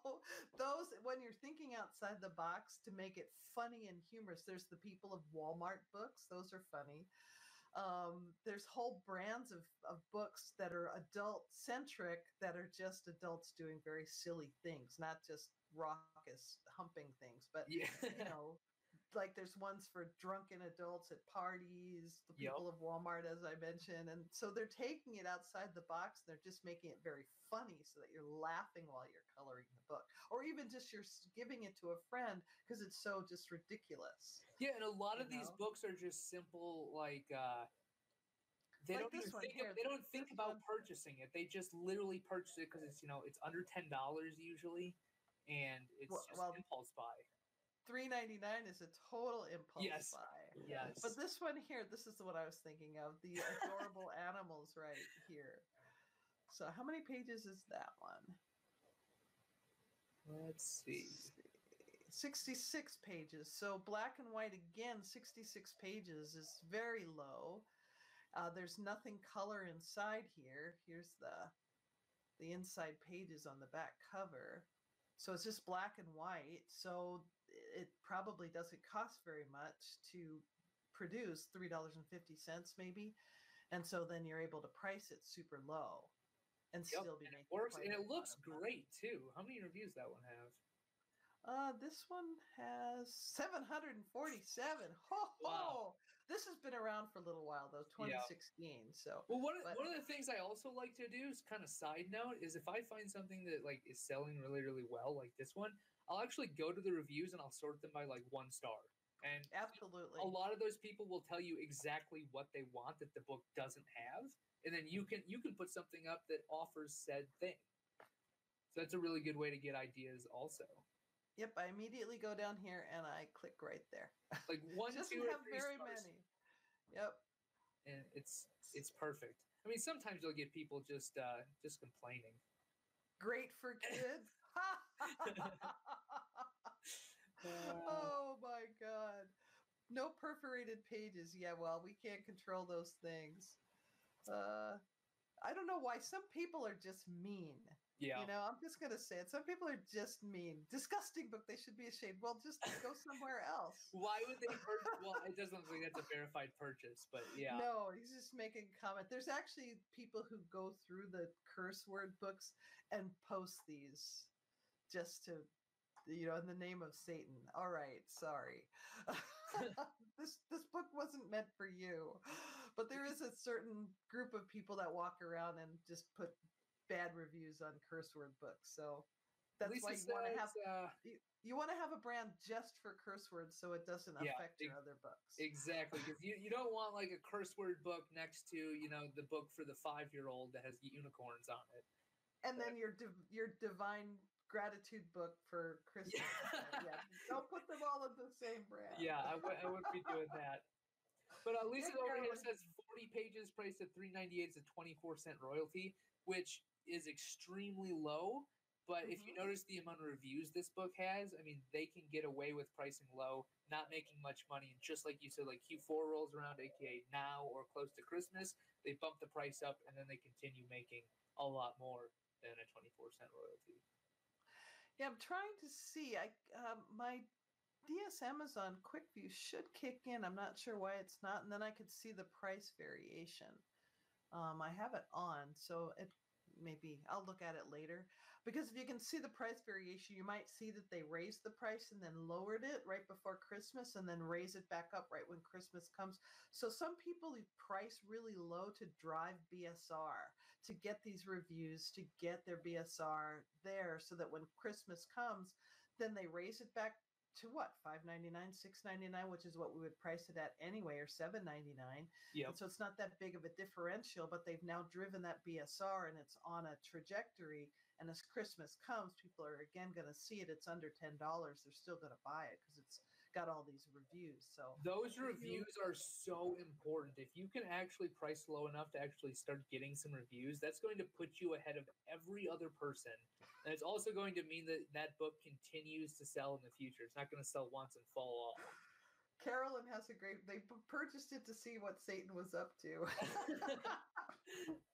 Those, when you're thinking outside the box to make it funny and humorous, there's the People of Walmart books. Those are funny. Um, there's whole brands of, of books that are adult centric, that are just adults doing very silly things, not just raucous humping things, but yeah. you know, like there's ones for drunken adults at parties, the People yep. of Walmart, as I mentioned. And so they're taking it outside the box. They're just making it very funny so that you're laughing while you're coloring the book, or even just you're giving it to a friend because it's so just ridiculous. Yeah. And a lot you of know? these books are just simple, like, uh, they, like don't think of, they don't think about purchasing it. They just literally purchase it because it's, you know, it's under ten dollars usually. And it's well, just well, impulse buy. three ninety-nine is a total impulse yes. buy. Yes. But this one here, this is the one I was thinking of, the adorable animals right here. So how many pages is that one? Let's see. sixty-six pages. So black and white again, sixty-six pages is very low. Uh, there's nothing color inside here. Here's the the inside pages on the back cover. So it's just black and white. So it probably doesn't cost very much to produce, three dollars and fifty cents maybe. And so then you're able to price it super low and yep. still be and making it works. And it looks great too. How many reviews that one have? Uh, this one has seven hundred forty-seven. Ho, ho. Wow. This has been around for a little while though, twenty sixteen. Yep. So, well, one of, but, one of the things I also like to do is kind of side note is if I find something that like is selling really, really well, like this one, I'll actually go to the reviews and I'll sort them by like one star. And absolutely, a lot of those people will tell you exactly what they want that the book doesn't have. And then you can you can put something up that offers said thing. So that's a really good way to get ideas also. Yep, I immediately go down here and I click right there. Like one, doesn't two, have very stars. Many. Yep, and it's it's perfect. I mean, sometimes you'll get people just uh, just complaining. Great for kids. Oh my God! No perforated pages. Yeah, well, we can't control those things. Uh, I don't know why some people are just mean. Yeah. You know, I'm just going to say it. Some people are just mean. Disgusting book. They should be ashamed. Well, just go somewhere else. Why would they purchase? Well, it doesn't look like that's a verified purchase, but yeah. No, he's just making a comment. There's actually people who go through the curse word books and post these just to, you know, in the name of Satan. All right. Sorry. this this book wasn't meant for you. But there is a certain group of people that walk around and just put bad reviews on curse word books, so that's why you want to have uh, you, you want to have a brand just for curse words, so it doesn't yeah, affect your ex- other books. Exactly, because you, you don't want like a curse word book next to, you know, the book for the five-year-old that has unicorns on it, and but, then your div- your divine gratitude book for Christmas. Yeah. Yeah, don't put them all in the same brand. Yeah, I, w- I wouldn't be doing that. But at least it over here says forty pages, priced at three dollars and ninety-eight cents, is a twenty-four cent royalty, which is extremely low, but mm-hmm. if you notice the amount of reviews this book has, I mean, they can get away with pricing low, not making much money, and just like you said, like Q four rolls around, aka now or close to Christmas, they bump the price up, and then they continue making a lot more than a twenty-four cent royalty. Yeah, I'm trying to see. I uh, my D S Amazon Quick View should kick in. I'm not sure why it's not, and then I could see the price variation. Um, I have it on, so it. Maybe I'll look at it later, because if you can see the price variation, you might see that they raised the price and then lowered it right before Christmas and then raise it back up right when Christmas comes. So some people price really low to drive B S R, to get these reviews, to get their B S R there, so that when Christmas comes, then they raise it back to what, five ninety-nine, six ninety-nine, which is what we would price it at anyway, or seven ninety-nine. Yep. And so it's not that big of a differential, but they've now driven that B S R and it's on a trajectory. And as Christmas comes, people are again going to see it. It's under ten dollars. They're still going to buy it because it's got all these reviews. So those reviews are so important. If you can actually price low enough to actually start getting some reviews, that's going to put you ahead of every other person. And it's also going to mean that that book continues to sell in the future. It's not going to sell once and fall off. Carolyn has a great, they purchased it to see what Satan was up to.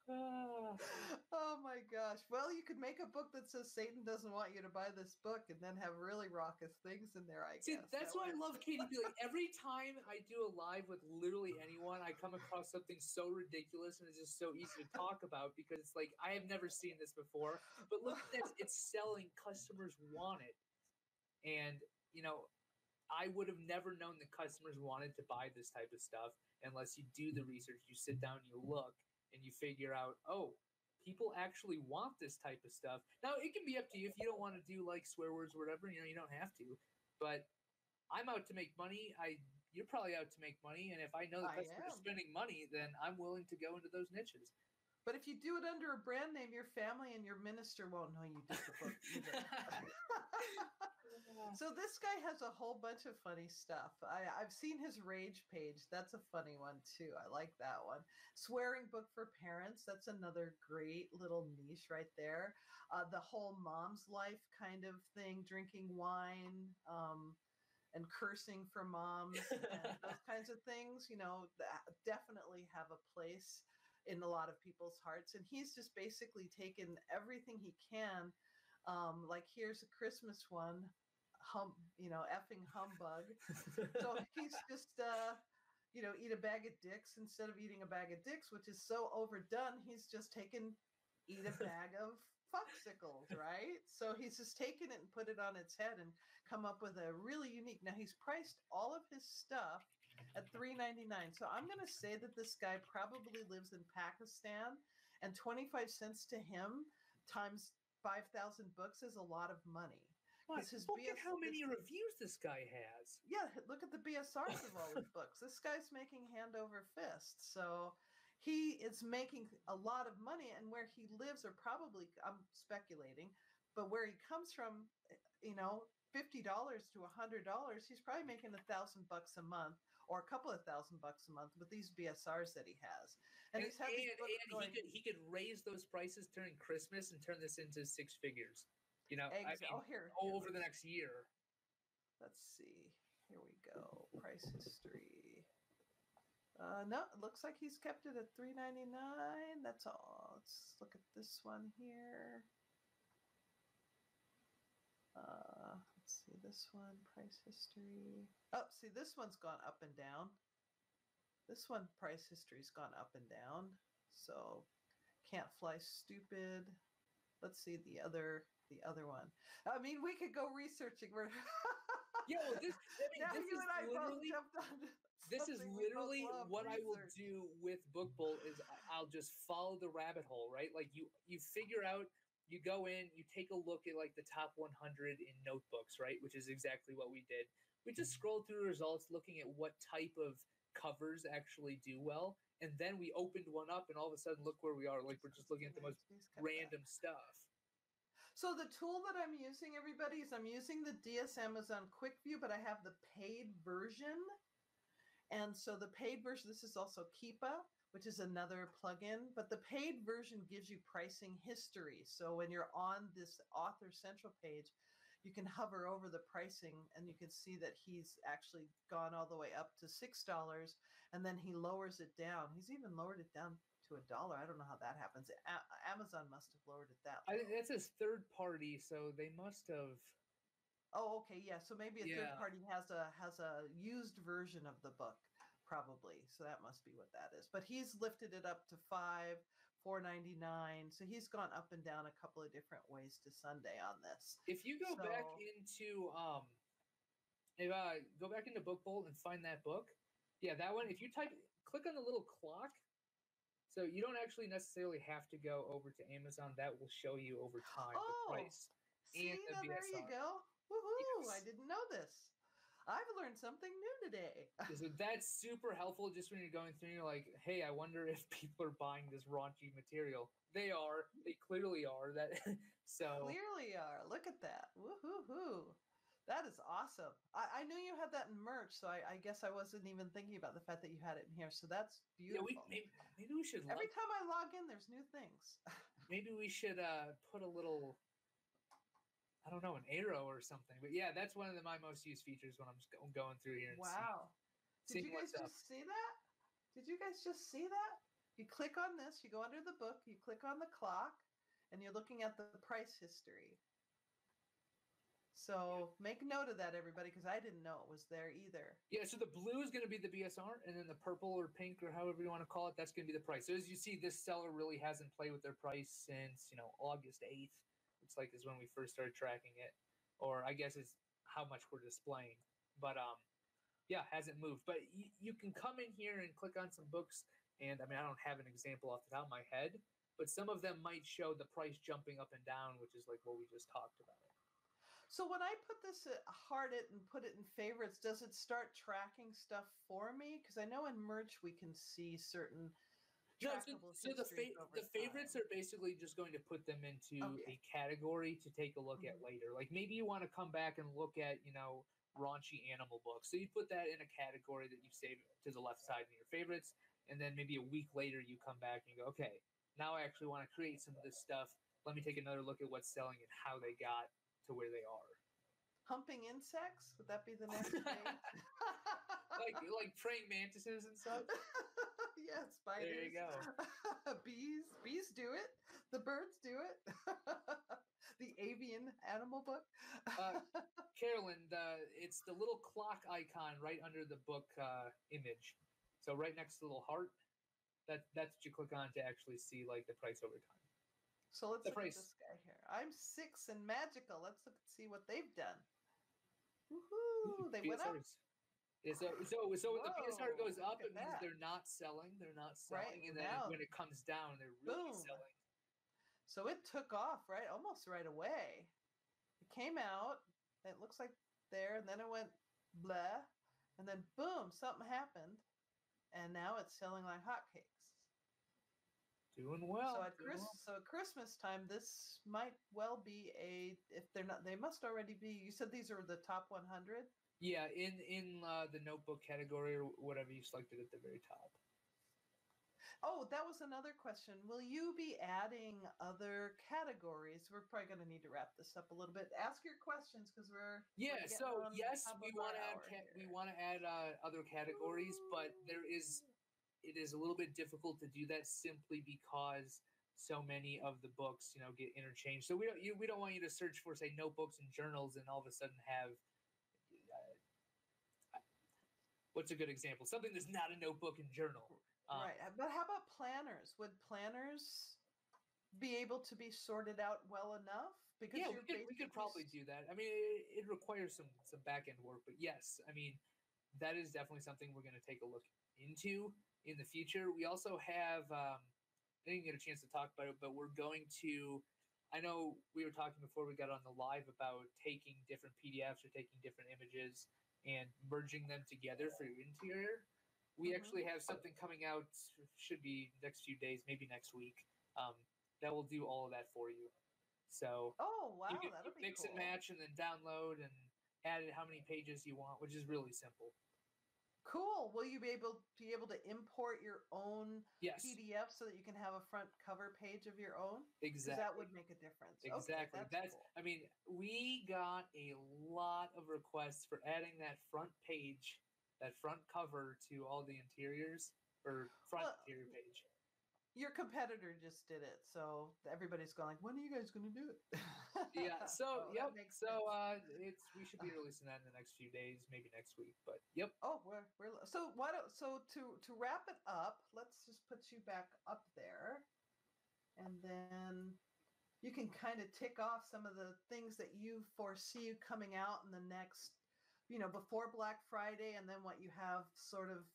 Oh my gosh. Well, you could make a book that says Satan doesn't want you to buy this book and then have really raucous things in there, I guess. See, that's that why I love K D P. Like, every time I do a live with literally anyone, I come across something so ridiculous and it's just so easy to talk about, because it's like, I have never seen this before, but look at this, it's selling, customers want it. And, you know, I would have never known that customers wanted to buy this type of stuff unless you do the research, you sit down, you look, and you figure out, oh, people actually want this type of stuff. Now, it can be up to you if you don't want to do like swear words or whatever, you know, you don't have to. But I'm out to make money. I You're probably out to make money. And if I know the customers are spending money, then I'm willing to go into those niches. But if you do it under a brand name, your family and your minister won't know you did the book either. So this guy has a whole bunch of funny stuff. I, I've seen his rage page. That's a funny one, too. I like that one. Swearing book for parents. That's another great little niche right there. Uh, the whole mom's life kind of thing, drinking wine, um, and cursing for moms, and those kinds of things, you know, that definitely have a place in a lot of people's hearts. And he's just basically taken everything he can. Um, like, here's a Christmas one, hum, you know, effing humbug. So he's just, uh, you know, eat a bag of dicks instead of eating a bag of dicks, which is so overdone. He's just taken eat a bag of fucksicles, right? So he's just taken it and put it on its head and come up with a really unique. Now, he's priced all of his stuff at three dollars and ninety-nine cents. So I'm going to say that this guy probably lives in Pakistan, and twenty-five cents to him times five thousand books is a lot of money. What? This is look B S- at how many this- reviews this guy has. Yeah, look at the B S Rs of all his books. This guy's making hand over fist. So he is making a lot of money, and where he lives are probably, I'm speculating, but where he comes from, you know, fifty dollars to a hundred dollars, he's probably making a thousand bucks a month or a couple of thousand bucks a month with these B S Rs that he has. And, and, he's and, and going, he, could, he could raise those prices during Christmas and turn this into six figures, you know, eggs, I mean, oh, here, here, over the next year. Let's see. Here we go. Price history. Uh, no, it looks like he's kept it at three ninety-nine. That's all. Let's look at this one here. Uh, let's see this one, price history. Oh, see, this one's gone up and down. This one, price history's gone up and down. So, can't fly stupid. Let's see the other, the other one. I mean, we could go researching. We're yeah, well, this, I mean, now this you and I both jumped on. This is literally what research. I will do with Book Bolt is I'll just follow the rabbit hole, right? Like you, you figure out. You go in, you take a look at like the top one hundred in notebooks, right? Which is exactly what we did. We just scrolled through results looking at what type of covers actually do well. And then we opened one up and all of a sudden look where we are. Like we're just looking at the most random stuff. So the tool that I'm using, everybody, is I'm using the D S Amazon Quick View, but I have the paid version. And so the paid version, this is also Keepa, which is another plugin, but the paid version gives you pricing history. So when you're on this Author Central page, you can hover over the pricing and you can see that he's actually gone all the way up to six dollars and then he lowers it down. He's even lowered it down to a dollar. I don't know how that happens. A- Amazon must have lowered it that low. I think that's his third party, so they must have... Oh, okay, yeah. So maybe a yeah. third party has a has a used version of the book. Probably. So that must be what that is. But he's lifted it up to five, four ninety-nine. So he's gone up and down a couple of different ways to Sunday on this. If you go so, back into um if I go back into Book Bolt and find that book. Yeah, that one. If you type click on the little clock. So you don't actually necessarily have to go over to Amazon. That will show you over time oh, the price. See, and the now, there you go. Woohoo! Yes. I didn't know this. I've learned something new today. So that's super helpful just when you're going through and you're like, hey, I wonder if people are buying this raunchy material. They are. They clearly are. That so clearly are. Look at that. Woo-hoo-hoo. That is awesome. I, I knew you had that in merch, so I, I guess I wasn't even thinking about the fact that you had it in here. So that's beautiful. Yeah, we, maybe, maybe we should. Every log- time I log in, there's new things. Maybe we should uh, put a little... I don't know, an arrow or something. But yeah, that's one of the, my most used features when I'm just going through here. And wow. Seeing, Did you guys just up. see that? Did you guys just see that? You click on this, you go under the book, you click on the clock, and you're looking at the price history. So yeah. Make note of that, everybody, because I didn't know it was there either. Yeah, so the blue is going to be the B S R, and then the purple or pink or however you want to call it, that's going to be the price. So as you see, this seller really hasn't played with their price since, you know, August eighth. It's like is when we first started tracking it, or I guess it's how much we're displaying. But um, yeah, hasn't moved. But y- you can come in here and click on some books, and I mean I don't have an example off the top of my head, but some of them might show the price jumping up and down, which is like what we just talked about. So when I put this at heart it and put it in favorites, does it start tracking stuff for me? Because I know in merch we can see certain. No, so, so the, fa- the favorites are basically just going to put them into okay. a category to take a look mm-hmm. at later. Like maybe you want to come back and look at, you know, raunchy animal books. So you put that in a category that you save to the left side in your favorites. And then maybe a week later you come back and you go, okay, now I actually want to create some of this stuff. Let me take another look at what's selling and how they got to where they are. Humping insects? Would that be the next thing? like, like praying mantises and such? Yeah, spiders. There you go. Bees. Bees do it. The birds do it. The avian animal book. uh, Carolyn, uh, it's the little clock icon right under the book uh, image. So right next to the little heart, that, that's what you click on to actually see like the price over time. So let's the look price. at this guy here. I'm six and magical. Let's look and see what they've done. Woohoo! They went up. Yeah, so so, so Whoa, the P S R goes up, it means that. they're not selling. They're not selling. Right, and then now, when it comes down, they're really boom. selling. So it took off, right? Almost right away. It came out, and it looks like there, and then it went blah, and then boom, something happened, and now it's selling like hotcakes. Doing well. So at, Doing Chris, well. so at Christmas time, this might well be a, if they're not, they must already be, you said these are the top one hundred? Yeah, in, in uh, the notebook category or whatever you selected at the very top. Oh, that was another question. Will you be adding other categories? We're probably going to need to wrap this up a little bit. Ask your questions because we're yeah. So yes, we want to add ca- we want to add uh, other categories, Ooh. but there is it is a little bit difficult to do that simply because so many of the books you know get interchanged. So we don't you, we don't want you to search for say notebooks and journals and all of a sudden have. Uh, what's a good example? Something that's not a notebook and journal. Um, right, but how about planners? Would planners be able to be sorted out well enough? Because yeah, we could, we could probably do that. I mean, it, it requires some some back end work, but yes, I mean, that is definitely something we're going to take a look into in the future. We also have, um, I didn't get a chance to talk about it, but we're going to. I know we were talking before we got on the live about taking different P D Fs or taking different images and merging them together for your interior. We actually have something coming out, should be next few days, maybe next week, um, that will do all of that for you. So oh, wow, you can mix cool. and match and then download and add it how many pages you want, which is really simple. Cool. Will you be able be able to import your own yes. P D F so that you can have a front cover page of your own? Exactly. That would make a difference. Exactly. Okay, that's, that's cool. I mean, we got a lot of requests for adding that front page that front cover to all the interiors or front well, interior page. Your competitor just did it. So everybody's going like, when are you guys going to do it? Yeah. So, oh, yep. So uh, it's, we should be releasing that in the next few days, maybe next week, but yep. Oh, we're, we're so why don't, so to, to wrap it up, let's just put you back up there and then you can kind of tick off some of the things that you foresee coming out in the next, you know, before Black Friday, and then what you have sort of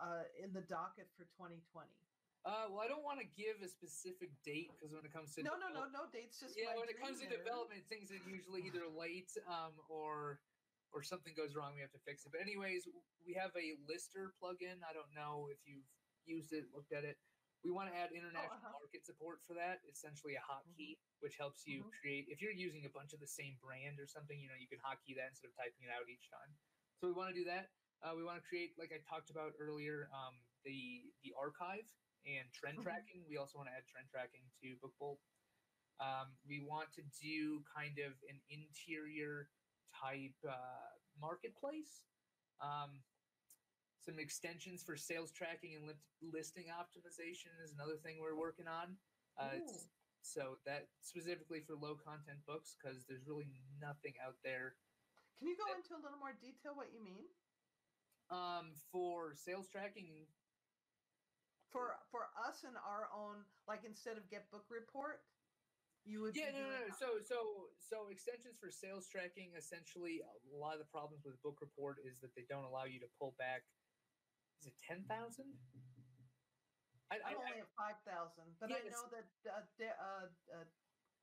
uh, in the docket for twenty twenty. Uh, well, I don't want to give a specific date because when it comes to no, de- no, no, no dates. Just yeah, when it comes here. to development, things are usually either late um, or or something goes wrong. We have to fix it. But anyways, we have a Lister plugin. I don't know if you've used it, looked at it. We want to add international oh, uh-huh. market support for that. Essentially, a hotkey. Mm-hmm. Which helps you mm-hmm. create, if you're using a bunch of the same brand or something, you know, you can hotkey that instead of typing it out each time. So we want to do that. Uh, we want to create, like I talked about earlier, um, the the archive and trend mm-hmm. tracking. We also want to add trend tracking to Book Bolt. Um, we want to do kind of an interior type uh, marketplace. Um, some extensions for sales tracking and list- listing optimization is another thing we're working on. Uh, it's, So that specifically for low content books, because there's really nothing out there. Can you go that, into a little more detail what you mean? Um, for sales tracking. For for us and our own, like instead of Get Book Report, you would. Yeah, be no, no, no. That. So so so extensions for sales tracking. Essentially, a lot of the problems with Book Report is that they don't allow you to pull back. Is it ten thousand? I, I, I'm only at five thousand, but yes. I know that, uh, da, uh, uh,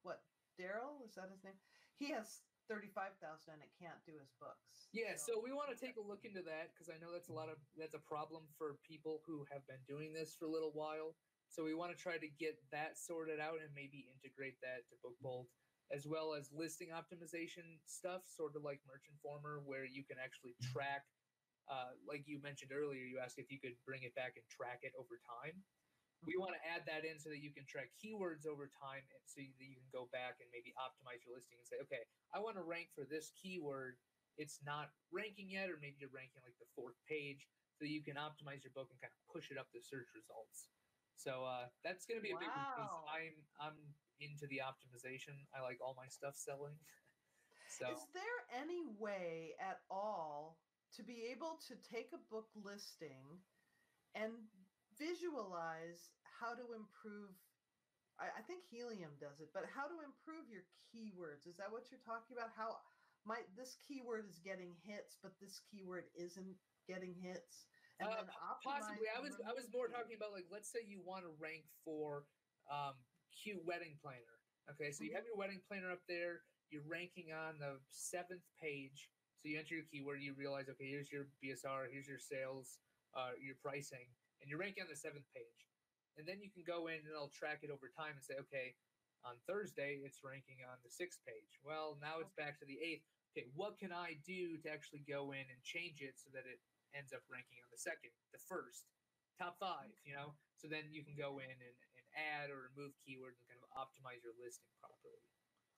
what, Daryl, is that his name? He has thirty-five thousand and it can't do his books. Yeah, so, so we want to take a look into that because I know that's a lot of, that's a problem for people who have been doing this for a little while. So we want to try to get that sorted out and maybe integrate that to Book Bolt, as well as listing optimization stuff, sort of like Merch Informer, where you can actually track, uh, like you mentioned earlier, you asked if you could bring it back and track it over time. We want to add that in so that you can track keywords over time and so that you can go back and maybe optimize your listing and say, okay, I want to rank for this keyword. It's not ranking yet, or maybe you're ranking like the fourth page, so you can optimize your book and kind of push it up the search results. So uh, that's going to be a big wow. one. I'm, I'm into the optimization. I like all my stuff selling. So. Is there any way at all to be able to take a book listing and visualize how to improve, I, I think Helium does it, but how to improve your keywords. Is that what you're talking about? How might this keyword is getting hits, but this keyword isn't getting hits? And uh, then possibly. I was I was more talking about like, let's say you want to rank for um, Q Wedding Planner. Okay, so mm-hmm. you have your wedding planner up there. you're ranking on the seventh page. So you enter your keyword, you realize, okay, here's your B S R, here's your sales, uh, your pricing, and you're ranking on the seventh page. And then you can go in and it'll track it over time and say, okay, on Thursday, it's ranking on the sixth page. Well, now it's back to the eighth. Okay, what can I do to actually go in and change it so that it ends up ranking on the second, the first, top five, you know? So then you can go in and, and add or remove keywords and kind of optimize your listing properly.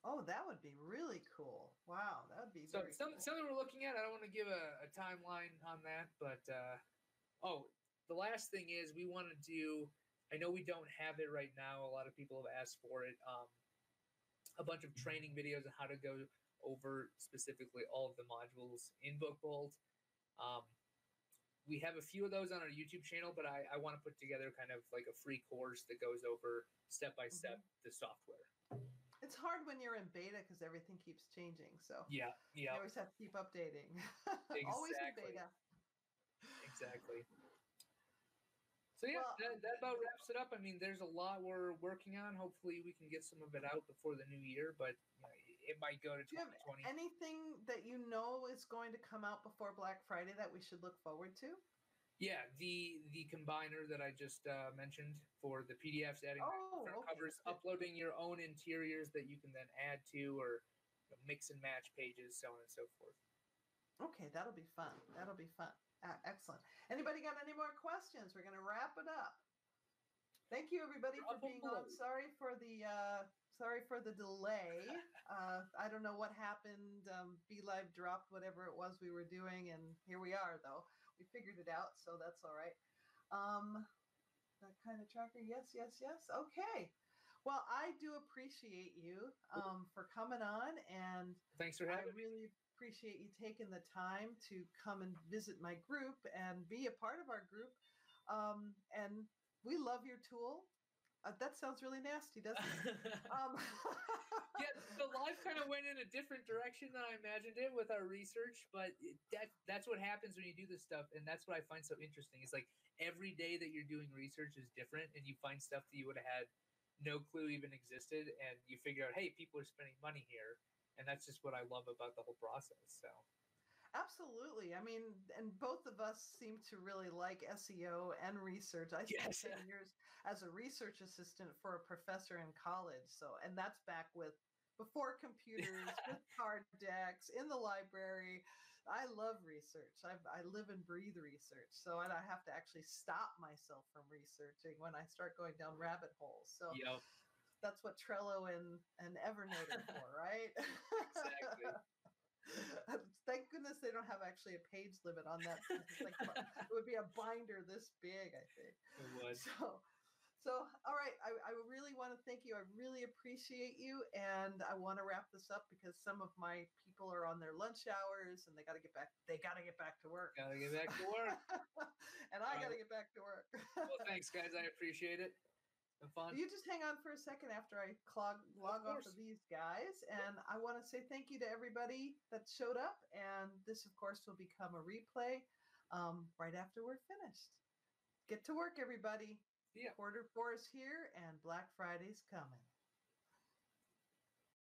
Oh, that would be really cool. Wow, that would be so very some, cool. Something we're looking at. I don't want to give a, a timeline on that, but, uh, oh, the last thing is we want to do, I know we don't have it right now. A lot of people have asked for it. Um, a bunch of training videos on how to go over specifically all of the modules in Book Bolt. Um, we have a few of those on our YouTube channel, but I, I want to put together kind of like a free course that goes over step-by-step mm-hmm. the software. It's hard when you're in beta because everything keeps changing. So yeah, yeah. You always have to keep updating. Exactly. Always in beta. Exactly. So yeah, well, that, that about wraps it up. I mean, there's a lot we're working on. Hopefully we can get some of it out before the new year, but you know, it might go to twenty twenty. Anything that you know is going to come out before Black Friday that we should look forward to? Yeah, the the combiner that I just uh, mentioned for the P D Fs, adding oh, different okay. covers, uploading your own interiors that you can then add to or you know, mix and match pages, so on and so forth. Okay, that'll be fun. That'll be fun. Uh, excellent. Anybody got any more questions? We're going to wrap it up. Thank you, everybody, for being on. Sorry for the uh, sorry for the delay. Uh, I don't know what happened. Um, BeLive dropped whatever it was we were doing, and here we are, though. We figured it out, so that's all right. Um, that kind of tracker, yes, yes, yes. Okay. Well, I do appreciate you um, for coming on, and thanks for having I really me. Appreciate you taking the time to come and visit my group and be a part of our group. Um, and we love your tool. Uh, that sounds really nasty, doesn't it? um, yeah, the live kind of went in a different direction than I imagined it with our research, but it, that that's what happens when you do this stuff, and that's what I find so interesting. It's like every day that you're doing research is different, and you find stuff that you would have had no clue even existed, and you figure out, hey, people are spending money here, and that's just what I love about the whole process. So. Absolutely. I mean, and both of us seem to really like S E O and research. I spent yes. ten years as a research assistant for a professor in college. So, and that's back with before computers, with card decks, in the library. I love research. I, I live and breathe research. So I don't have to actually stop myself from researching when I start going down rabbit holes. So yep. that's what Trello and, and Evernote are for, right? Exactly. Thank goodness they don't have actually a page limit on that. It's like, it would be a binder this big, I think. It would. So, so all right. I, I really want to thank you. I really appreciate you. And I want to wrap this up because some of my people are on their lunch hours and they got to get back. They got to get back to work. Got to get back to work. And I got to get back to work. Well, thanks, guys. I appreciate it. Fun. You just hang on for a second after I clog, log of off of these guys. And yeah. I want to say thank you to everybody that showed up. And this, of course, will become a replay um, right after we're finished. Get to work, everybody. Yeah. Quarter four is here and Black Friday's coming.